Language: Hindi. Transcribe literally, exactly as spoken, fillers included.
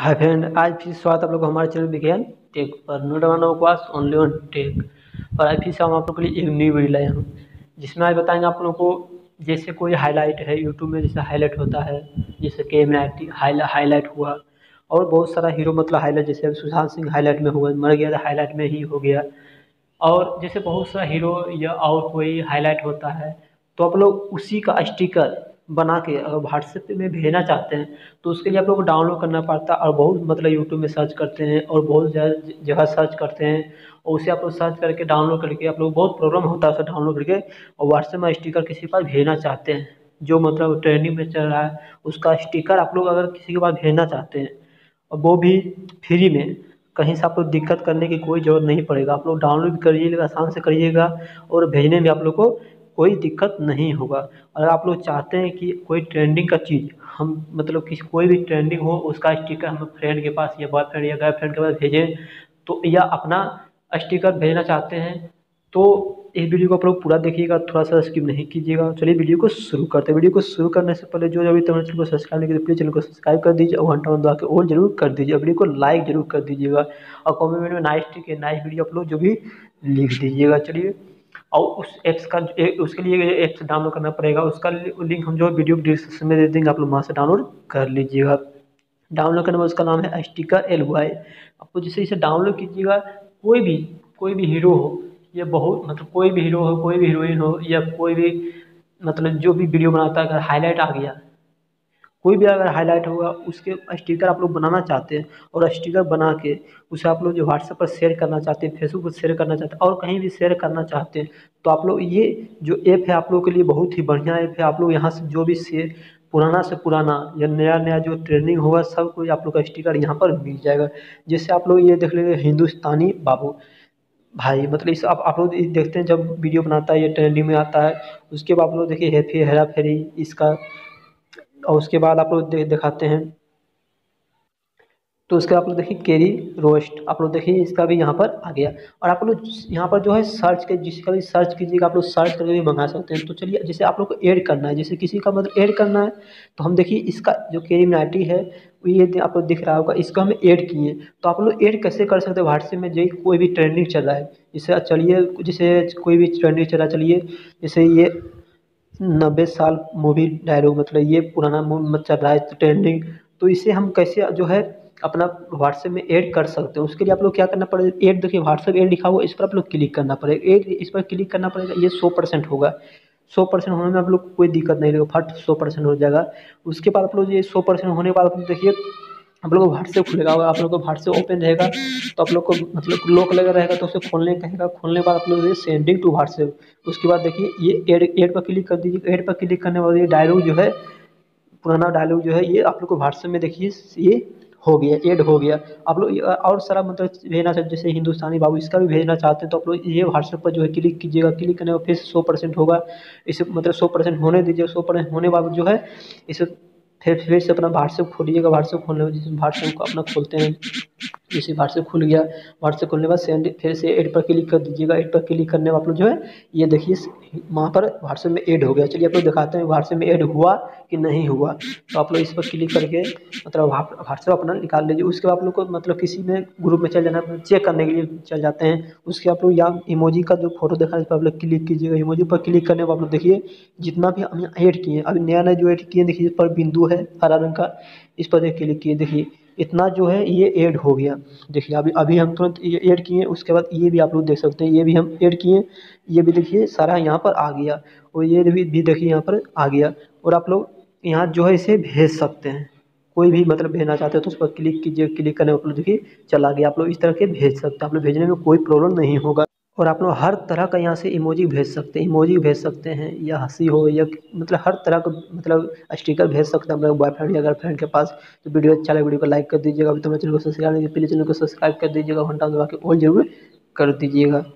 हाय फ्रेंड, आज फिर स्वागत आप लोग हमारे चैनल विज्ञान टेक पर। No down no class only on tech पर आज फिर से हम आप लोग के लिए एक न्यू वीडियो लाए हम, जिसमें आज बताएंगे आप लोगों को जैसे कोई हाईलाइट है यूट्यूब में, जैसे हाईलाइट होता है, जैसे कैमरा हाईलाइट हुआ और बहुत सारा हीरो मतलब हाईलाइट, जैसे सुशांत सिंह हाईलाइट में हुआ, मर गया था हाईलाइट में ही हो गया, और जैसे बहुत सारा हीरो या और कोई हाईलाइट होता है, तो आप लोग उसी का स्टिकर बना के अगर व्हाट्सएप में भेजना चाहते हैं तो उसके लिए आप लोग को डाउनलोड करना पड़ता है। और बहुत मतलब यूट्यूब में सर्च करते हैं और बहुत ज़्यादा जगह सर्च करते हैं और उसे आप लोग सर्च करके डाउनलोड करके आप लोग बहुत प्रॉब्लम होता है उसे डाउनलोड करके और व्हाट्सएप में स्टिकर किसी के पास भेजना चाहते हैं, जो मतलब ट्रेंडिंग में चल रहा है उसका स्टिकर आप लोग अगर किसी के पास भेजना चाहते हैं और वो भी फ्री में, कहीं से आप लोग दिक्कत करने की कोई ज़रूरत नहीं पड़ेगा। आप लोग डाउनलोड करिएगा, आसान से करिएगा और भेजने में आप लोग को कोई दिक्कत नहीं होगा। अगर आप लोग चाहते हैं कि कोई ट्रेंडिंग का चीज़ हम मतलब किसी कोई भी ट्रेंडिंग हो उसका स्टिकर हम फ्रेंड के पास या बॉयफ्रेंड या गर्लफ्रेंड के पास भेजें, तो या अपना स्टिकर भेजना चाहते हैं तो इस वीडियो को आप लोग पूरा देखिएगा, थोड़ा सा स्किप नहीं कीजिएगा। चलिए वीडियो को शुरू करते हैं। वीडियो को शुरू करने से पहले जो अभी तक चैनल को सब्सक्राइब नहीं किया प्लीज़ चैनल को सब्सक्राइब कर दीजिए और घंटा दबा के और जरूर कर दीजिए। वीडियो को लाइक जरूर कर दीजिएगा और कॉमेंट में नाइस टिक नाइस वीडियो आप लोग जो भी लिख दीजिएगा। चलिए, और उस ऐप्स का उसके लिए ऐप्स डाउनलोड करना पड़ेगा, उसका लिंक हम जो वीडियो डिस्क्रिप्शन में दे देंगे, आप लोग वहाँ से डाउनलोड कर लीजिएगा। डाउनलोड करने में उसका नाम है स्टिकर एल वाई। आपको जैसे इसे डाउनलोड कीजिएगा, कोई भी कोई भी हीरो हो या बहुत मतलब कोई भी हीरो हो, कोई भी हीरोइन हो या कोई भी मतलब जो भी वीडियो बनाता है, अगर हाईलाइट आ गया कोई भी अगर हाईलाइट होगा उसके स्टिकर आप लोग बनाना चाहते हैं और स्टिकर बना के उसे आप लोग जो व्हाट्सएप पर शेयर करना चाहते हैं, फेसबुक पर शेयर करना चाहते हैं और कहीं भी शेयर करना चाहते हैं, तो आप लोग ये जो ऐप है आप लोग के लिए बहुत ही बढ़िया ऐप है। आप लोग यहाँ से जो भी शेयर पुराना से पुराना या नया नया जो ट्रेंडिंग होगा सब कुछ आप लोग का स्टिकर यहाँ पर मिल जाएगा। जैसे आप लोग ये देख लेंगे हिंदुस्तानी बाबू भाई, मतलब इस आप आप लोग देखते हैं जब वीडियो बनाता है या ट्रेंडिंग में आता है, उसके बाद आप लोग देखिए हेफी हेरा फेरी इसका, और उसके बाद आप लोग दे, दिखाते हैं तो उसके आप लोग देखिए केरी रोस्ट, आप लोग देखिए इसका भी यहाँ पर आ गया। और आप लोग यहाँ पर जो है सर्च के जिसका भी सर्च कीजिएगा आप लोग सर्च करके भी मंगा सकते हैं। तो चलिए, जैसे आप लोग को ऐड करना है, जैसे किसी का मतलब ऐड करना है, तो हम देखिए इसका जो केरी मिनाटी है ये आप लोग दिख रहा होगा, इसको हम ऐड किए। तो आप लोग ऐड कैसे कर सकते हैं व्हाट्सएप में, जो कोई भी ट्रेंडिंग चल रहा है, जैसे चलिए जैसे कोई भी ट्रेंडिंग चल रहा है, चलिए जैसे ये नब्बे साल मूवी डायलॉग मतलब ये पुराना मूवी चल रहा है ट्रेंडिंग, तो इसे हम कैसे जो है अपना व्हाट्सएप में ऐड कर सकते हैं। उसके लिए आप लोग क्या करना पड़ेगा, ऐड देखिए व्हाट्सएप ऐड लिखा हुआ, इस पर आप लोग क्लिक करना पड़ेगा। ऐड इस पर क्लिक करना पड़ेगा, ये सौ परसेंट होगा, सौ परसेंट होने में आप लोग कोई दिक्कत नहीं रहेगा, फट सौ परसेंट हो जाएगा। उसके बाद आप लोग ये सौ परसेंट होने के बाद आप लोग देखिए आप लोग को व्हाट्सएप खुलेगा, आप लोग को व्हाट्सएप ओपन रहेगा तो आप लोग को मतलब लॉक लगा रहेगा तो उसे खोलने कहेगा। खोलने के बाद आप लोग ये सेंडिंग टू व्हाट्सएप, उसके बाद देखिए ये एड एड पर क्लिक कर दीजिए। एड पर क्लिक करने के बाद ये डायलॉग जो है पुराना डायलॉग जो है ये आप लोग को व्हाट्सएप में देखिए ये हो गया, ऐड हो गया। आप लोग और सारा मतलब भेजना चाहते जैसे हिंदुस्तानी बाबू इसका भी भेजना चाहते हैं तो आप लोग ये व्हाट्सएप पर जो है क्लिक कीजिएगा। क्लिक करने पर फिर सौ परसेंट होगा, इसे मतलब सौ परसेंट होने दीजिए। सौ परसेंट होने के बाद जो है इसे फिर फिर से अपना व्हाट्सएप खोलिएगा। व्हाट्सएप खोलने में जिस व्हाट्सएप को अपना खोलते हैं, जैसे व्हाट्सएप खुल गया, व्हाट्सएप खोलने के बाद सेंड फिर से ऐड पर क्लिक कर दीजिएगा। ऐड पर क्लिक करने में आप लोग जो है ये देखिए वहाँ पर व्हाट्सएप में ऐड हो गया। चलिए आप लोग दिखाते हैं व्हाट्सएप में ऐड हुआ कि नहीं हुआ। तो आप लोग इस पर क्लिक करके मतलब व्हाट्सएप अपना निकाल लीजिए। उसके बाद आप लोग को मतलब किसी में ग्रुप में चल जाना, चेक करने के लिए चल जाते हैं। उसके आप लोग या इमोजी का जो फोटो देखा है इस पर आप लोग क्लिक कीजिएगा। इमोजी पर क्लिक करने पर आप लोग देखिए जितना भी हम ऐड किए अभी नया नया जो ऐड किए देखिए, इस पर बिंदु है हरा रंग का, इस पर क्लिक किए देखिए इतना जो है ये ऐड हो गया। देखिए अभी अभी हम तुरंत ये ऐड किए, उसके बाद ये भी आप लोग देख सकते हैं ये भी हम ऐड किए, ये भी देखिए सारा यहाँ पर आ गया और ये भी भी देखिए यहाँ पर आ गया। और आप लोग यहाँ जो है इसे भेज सकते हैं, कोई भी मतलब भेजना चाहते हो तो उस पर क्लिक कीजिए। क्लिक करने आप लोग देखिए चला गया, आप लोग इस तरह के भेज सकते हैं, आप लोग भेजने में कोई प्रॉब्लम नहीं होगा। और आप लोग हर तरह का यहाँ से इमोजी भेज सकते हैं, इमोजी भेज सकते हैं या हंसी हो या मतलब हर तरह का मतलब स्टिकर भेज सकते हैं हम लोग बॉयफ्रेंड या गर्लफ्रेंड के पास। तो वीडियो अच्छा लगे वीडियो को लाइक कर दीजिएगा, अभी तो मेरे चैनल को सब्सक्राइब नहीं किया प्लीज़ चैनल को सब्सक्राइब कर दीजिएगा, घंटा दबा के और जरूर कर दीजिएगा।